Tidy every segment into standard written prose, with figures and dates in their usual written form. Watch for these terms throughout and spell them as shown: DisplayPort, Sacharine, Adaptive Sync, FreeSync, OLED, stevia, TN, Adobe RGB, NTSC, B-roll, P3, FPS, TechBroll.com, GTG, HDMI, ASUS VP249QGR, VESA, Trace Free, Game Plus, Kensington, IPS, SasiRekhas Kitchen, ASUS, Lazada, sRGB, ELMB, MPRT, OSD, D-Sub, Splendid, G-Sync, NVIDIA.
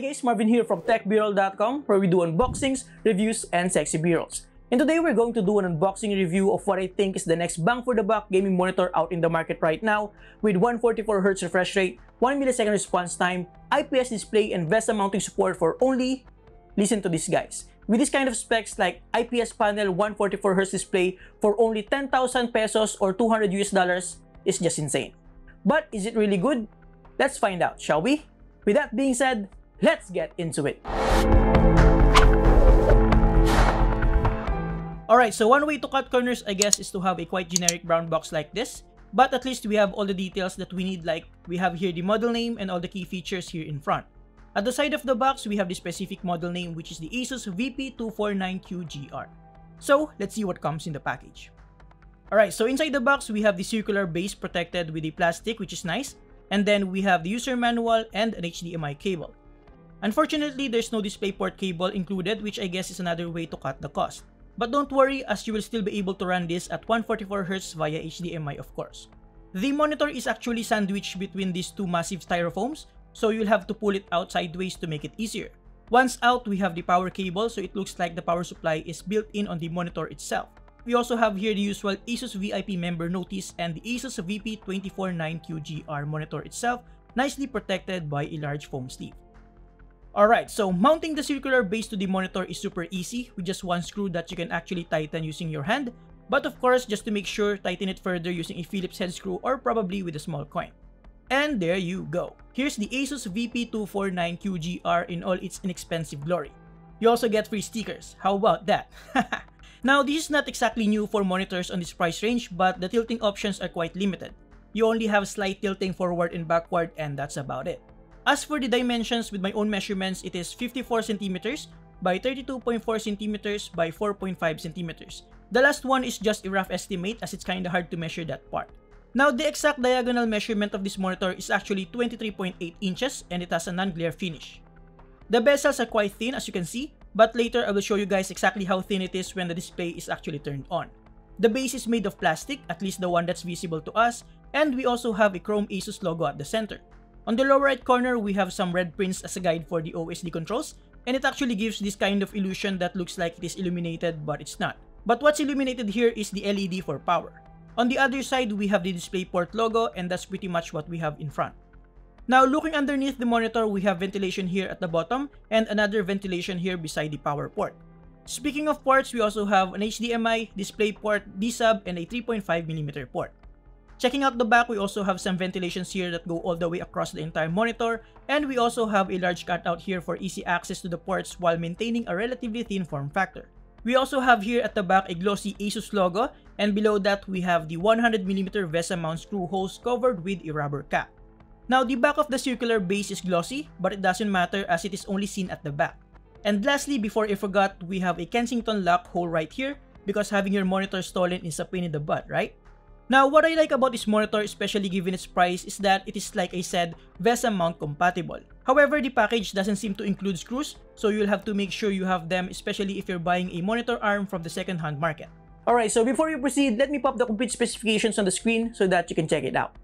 Hi guys, Marvin here from TechBroll.com, where we do unboxings, reviews, and sexy B-rolls. And today we're going to do an unboxing review of what I think is the next bang for the buck gaming monitor out in the market right now, with 144Hz refresh rate, 1ms response time, IPS display, and VESA mounting support for only, listen to this guys, with this kind of specs like IPS panel 144Hz display for only 10,000 pesos or $200 is just insane. But is it really good? Let's find out, shall we? With that being said, let's get into it. Alright, so one way to cut corners, I guess, is to have a quite generic brown box like this. But at least we have all the details that we need, like we have here the model name and all the key features here in front. At the side of the box, we have the specific model name, which is the ASUS VP249QGR. So, let's see what comes in the package. Alright, so inside the box, we have the circular base protected with the plastic, which is nice. And then we have the user manual and an HDMI cable. Unfortunately, there's no DisplayPort cable included, which I guess is another way to cut the cost. But don't worry, as you will still be able to run this at 144Hz via HDMI, of course. The monitor is actually sandwiched between these two massive styrofoams, so you'll have to pull it out sideways to make it easier. Once out, we have the power cable, so it looks like the power supply is built in on the monitor itself. We also have here the usual ASUS VIP member notice and the ASUS VP249QGR monitor itself, nicely protected by a large foam sleeve. Alright, so mounting the circular base to the monitor is super easy with just one screw that you can actually tighten using your hand. But of course, just to make sure, tighten it further using a Phillips head screw or probably with a small coin. And there you go. Here's the ASUS VP249QGR in all its inexpensive glory. You also get free stickers. How about that? Now, this is not exactly new for monitors on this price range, but the tilting options are quite limited. You only have slight tilting forward and backward, and that's about it. As for the dimensions, with my own measurements, it is 54 cm by 32.4 cm by 4.5 cm. The last one is just a rough estimate as it's kinda hard to measure that part. Now, the exact diagonal measurement of this monitor is actually 23.8 inches and it has a non-glare finish. The bezels are quite thin as you can see, but later I will show you guys exactly how thin it is when the display is actually turned on. The base is made of plastic, at least the one that's visible to us, and we also have a chrome ASUS logo at the center. On the lower right corner, we have some red prints as a guide for the OSD controls, and it actually gives this kind of illusion that looks like it is illuminated but it's not. But what's illuminated here is the LED for power. On the other side, we have the DisplayPort logo, and that's pretty much what we have in front. Now, looking underneath the monitor, we have ventilation here at the bottom and another ventilation here beside the power port. Speaking of ports, we also have an HDMI, DisplayPort, D-Sub, and a 3.5mm port. Checking out the back, we also have some ventilations here that go all the way across the entire monitor, and we also have a large cutout here for easy access to the ports while maintaining a relatively thin form factor. We also have here at the back a glossy ASUS logo, and below that we have the 100mm VESA mount screw holes covered with a rubber cap. Now, the back of the circular base is glossy, but it doesn't matter as it is only seen at the back. And lastly, before I forgot, we have a Kensington lock hole right here, because having your monitor stolen is a pain in the butt, right? Now, what I like about this monitor, especially given its price, is that it is, like I said, VESA mount compatible. However, the package doesn't seem to include screws, so you'll have to make sure you have them, especially if you're buying a monitor arm from the second-hand market. Alright, so before we proceed, let me pop the complete specifications on the screen so that you can check it out.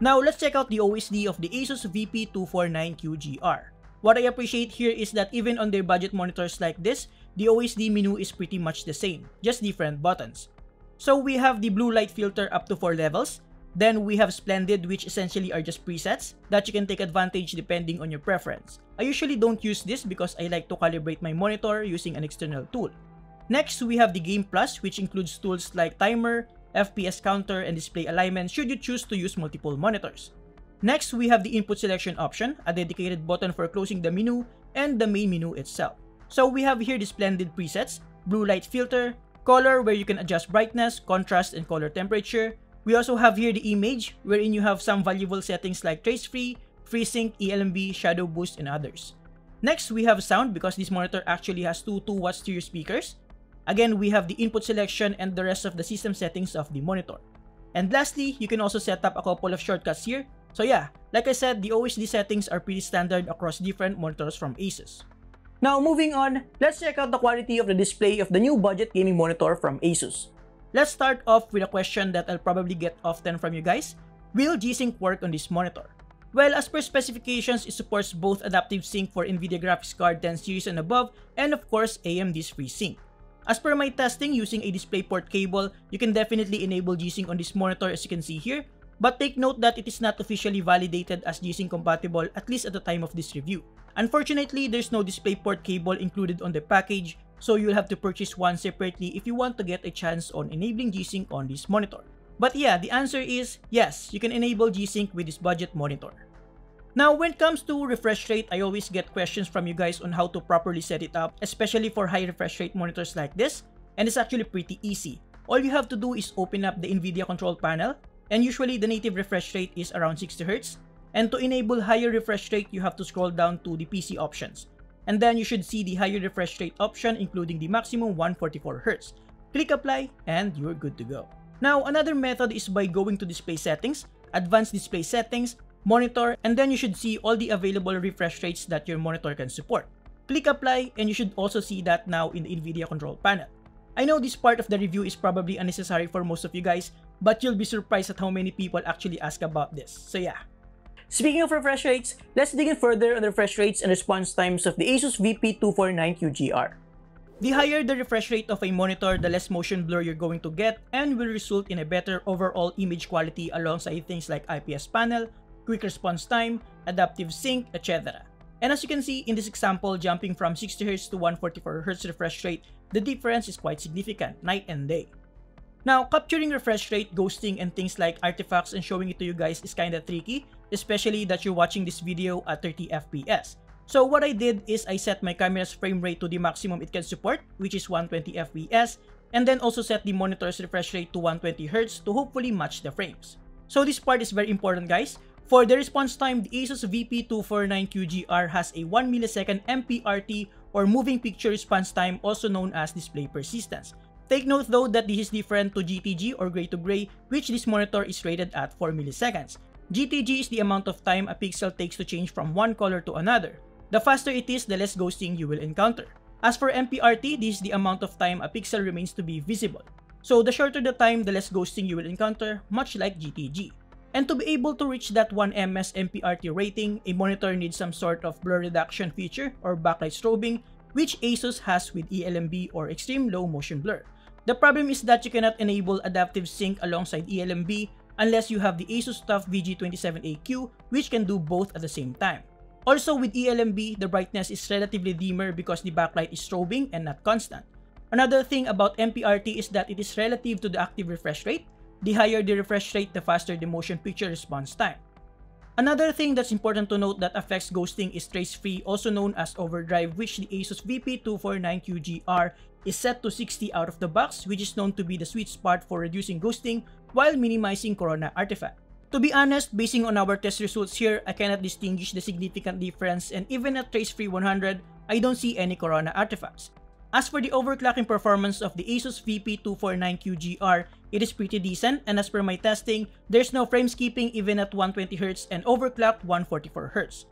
Now, let's check out the OSD of the ASUS VP249QGR. What I appreciate here is that even on their budget monitors like this, the OSD menu is pretty much the same, just different buttons. So we have the blue light filter up to 4 levels, then we have Splendid, which essentially are just presets that you can take advantage depending on your preference. I usually don't use this because I like to calibrate my monitor using an external tool. Next, we have the Game Plus, which includes tools like timer, FPS counter, and display alignment should you choose to use multiple monitors. Next, we have the input selection option, a dedicated button for closing the menu, and the main menu itself. So we have here the Splendid presets, blue light filter, color where you can adjust brightness, contrast, and color temperature. We also have here the image wherein you have some valuable settings like Trace Free, FreeSync, ELMB, shadow boost, and others. Next, we have sound because this monitor actually has two 2-watt stereo speakers. Again, we have the input selection and the rest of the system settings of the monitor. And lastly, you can also set up a couple of shortcuts here. So yeah, like I said, the OSD settings are pretty standard across different monitors from ASUS. Now, moving on, let's check out the quality of the display of the new budget gaming monitor from ASUS. Let's start off with a question that I'll probably get often from you guys. Will G-Sync work on this monitor? Well, as per specifications, it supports both Adaptive Sync for NVIDIA graphics card 10 series and above, and of course, AMD's FreeSync. As per my testing using a DisplayPort cable, you can definitely enable G-Sync on this monitor as you can see here, but take note that it is not officially validated as G-Sync compatible, at least at the time of this review. Unfortunately, there's no DisplayPort cable included on the package, so you'll have to purchase one separately if you want to get a chance on enabling G-Sync on this monitor. But yeah, the answer is yes, you can enable G-Sync with this budget monitor. Now, when it comes to refresh rate, I always get questions from you guys on how to properly set it up, especially for high refresh rate monitors like this, and it's actually pretty easy. All you have to do is open up the NVIDIA control panel, and usually the native refresh rate is around 60Hz, and to enable higher refresh rate, you have to scroll down to the PC options. And then you should see the higher refresh rate option including the maximum 144Hz. Click apply, and you're good to go. Now, another method is by going to display settings, advanced display settings, monitor, and then you should see all the available refresh rates that your monitor can support. Click apply, and you should also see that now in the NVIDIA control panel. I know this part of the review is probably unnecessary for most of you guys, but you'll be surprised at how many people actually ask about this, so yeah. Speaking of refresh rates, let's dig in further on the refresh rates and response times of the ASUS VP249QGR. The higher the refresh rate of a monitor, the less motion blur you're going to get and will result in a better overall image quality alongside things like IPS panel, quick response time, adaptive sync, etc. And as you can see in this example, jumping from 60Hz to 144Hz refresh rate, the difference is quite significant, night and day. Now, capturing refresh rate, ghosting, and things like artifacts and showing it to you guys is kinda tricky, especially that you're watching this video at 30 FPS. So what I did is I set my camera's frame rate to the maximum it can support, which is 120 FPS, and then also set the monitor's refresh rate to 120Hz to hopefully match the frames. So this part is very important, guys. For the response time, the ASUS VP249QGR has a 1 millisecond MPRT or moving picture response time, also known as display persistence. Take note though that this is different to GTG or gray to gray, which this monitor is rated at 4 milliseconds. GTG is the amount of time a pixel takes to change from one color to another. The faster it is, the less ghosting you will encounter. As for MPRT, this is the amount of time a pixel remains to be visible. So the shorter the time, the less ghosting you will encounter, much like GTG. And to be able to reach that 1ms MPRT rating, a monitor needs some sort of blur reduction feature or backlight strobing, which ASUS has with ELMB or extreme low motion blur. The problem is that you cannot enable adaptive sync alongside ELMB unless you have the ASUS TUF VG27AQ, which can do both at the same time. Also with ELMB, the brightness is relatively dimmer because the backlight is strobing and not constant. Another thing about MPRT is that it is relative to the active refresh rate. The higher the refresh rate, the faster the motion picture response time. Another thing that's important to note that affects ghosting is Trace Free, also known as Overdrive, which the ASUS VP249QGR is set to 60 out of the box, which is known to be the sweet spot for reducing ghosting while minimizing corona artifact. To be honest, basing on our test results here, I cannot distinguish the significant difference, and even at Trace Free 100, I don't see any corona artifacts. As for the overclocking performance of the ASUS VP249QGR, it is pretty decent, and as per my testing, there's no frame skipping even at 120Hz and overclocked 144Hz.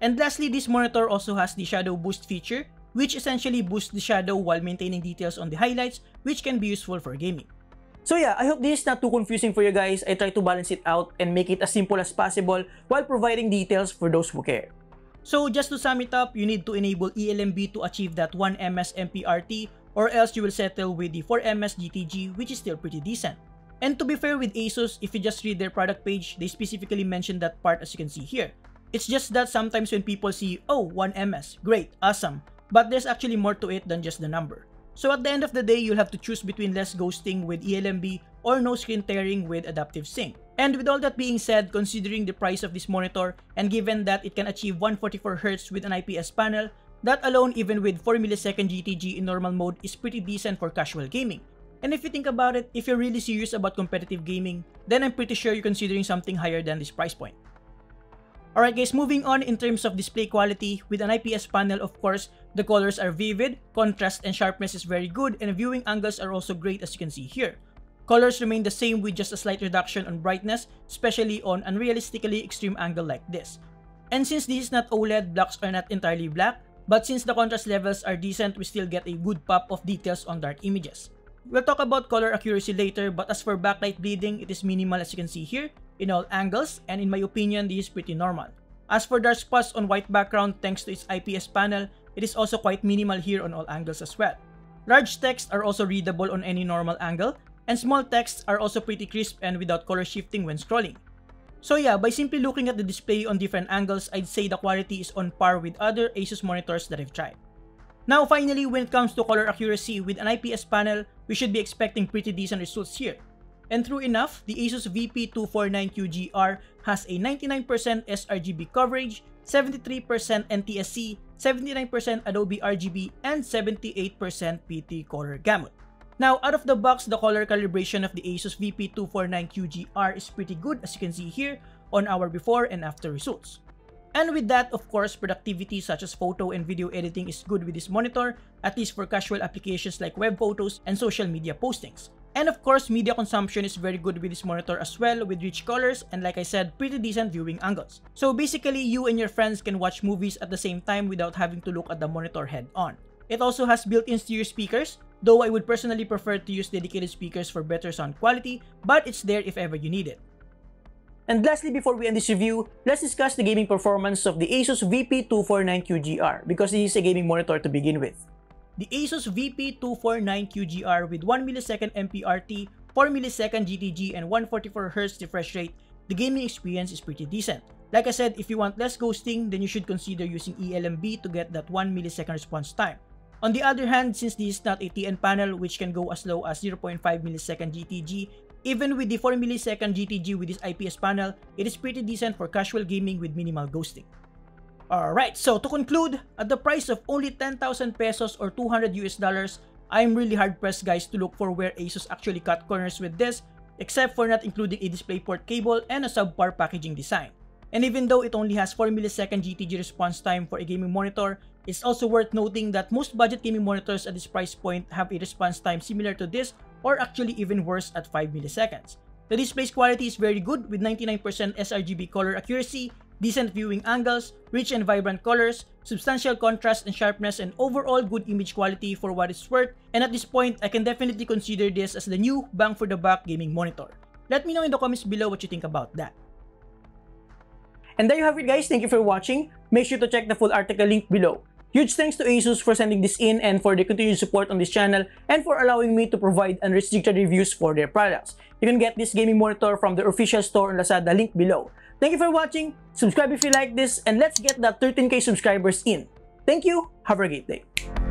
And lastly, this monitor also has the shadow boost feature, which essentially boosts the shadow while maintaining details on the highlights, which can be useful for gaming. So yeah, I hope this is not too confusing for you guys. I try to balance it out and make it as simple as possible while providing details for those who care. So just to sum it up, you need to enable ELMB to achieve that 1ms MPRT, or else you will settle with the 4ms GTG, which is still pretty decent. And to be fair with ASUS, if you just read their product page, they specifically mention that part as you can see here. It's just that sometimes when people see, oh, 1ms, great, awesome, but there's actually more to it than just the number. So at the end of the day, you'll have to choose between less ghosting with ELMB or no screen tearing with adaptive sync. And with all that being said, considering the price of this monitor and given that it can achieve 144Hz with an IPS panel, that alone even with 4ms GTG in normal mode is pretty decent for casual gaming. And if you think about it, if you're really serious about competitive gaming, then I'm pretty sure you're considering something higher than this price point. Alright guys, moving on in terms of display quality, with an IPS panel of course, the colors are vivid, contrast and sharpness is very good, and viewing angles are also great as you can see here. Colors remain the same with just a slight reduction on brightness, especially on unrealistically extreme angle like this. And since this is not OLED, blacks are not entirely black, but since the contrast levels are decent, we still get a good pop of details on dark images. We'll talk about color accuracy later, but as for backlight bleeding, it is minimal as you can see here in all angles, and in my opinion, this is pretty normal. As for dark spots on white background, thanks to its IPS panel, it is also quite minimal here on all angles as well. Large texts are also readable on any normal angle, and small texts are also pretty crisp and without color shifting when scrolling. So yeah, by simply looking at the display on different angles, I'd say the quality is on par with other ASUS monitors that I've tried. Now finally, when it comes to color accuracy, with an IPS panel, we should be expecting pretty decent results here. And true enough, the ASUS VP249QGR has a 99% sRGB coverage, 73% NTSC, 79% Adobe RGB, and 78% P3 color gamut. Now, out of the box, the color calibration of the ASUS VP249QGR is pretty good, as you can see here on our before and after results. And with that, of course, productivity such as photo and video editing is good with this monitor, at least for casual applications like web photos and social media postings. And of course, media consumption is very good with this monitor as well, with rich colors and, like I said, pretty decent viewing angles. So basically, you and your friends can watch movies at the same time without having to look at the monitor head on. It also has built-in stereo speakers, though I would personally prefer to use dedicated speakers for better sound quality, but it's there if ever you need it. And lastly, before we end this review, let's discuss the gaming performance of the ASUS VP249QGR, because this is a gaming monitor to begin with. The ASUS VP249QGR with 1ms MPRT, 4ms GTG, and 144Hz refresh rate, the gaming experience is pretty decent. Like I said, if you want less ghosting, then you should consider using ELMB to get that 1ms response time. On the other hand, since this is not a TN panel, which can go as low as 0.5ms GTG, even with the 4ms GTG with this IPS panel, it is pretty decent for casual gaming with minimal ghosting. Alright, so to conclude, at the price of only 10,000 pesos or $200, I'm really hard-pressed, guys, to look for where ASUS actually cut corners with this, except for not including a DisplayPort cable and a subpar packaging design. And even though it only has 4ms GTG response time for a gaming monitor, it's also worth noting that most budget gaming monitors at this price point have a response time similar to this, or actually even worse at 5ms. The display's quality is very good with 99% sRGB color accuracy, decent viewing angles, rich and vibrant colors, substantial contrast and sharpness, and overall good image quality for what it's worth, and at this point, I can definitely consider this as the new bang-for-the-buck gaming monitor. Let me know in the comments below what you think about that. And there you have it, guys. Thank you for watching. Make sure to check the full article link below. Huge thanks to ASUS for sending this in and for their continued support on this channel and for allowing me to provide unrestricted reviews for their products. You can get this gaming monitor from their official store on Lazada, link below. Thank you for watching. Subscribe if you like this, and let's get that 13K subscribers in. Thank you. Have a great day.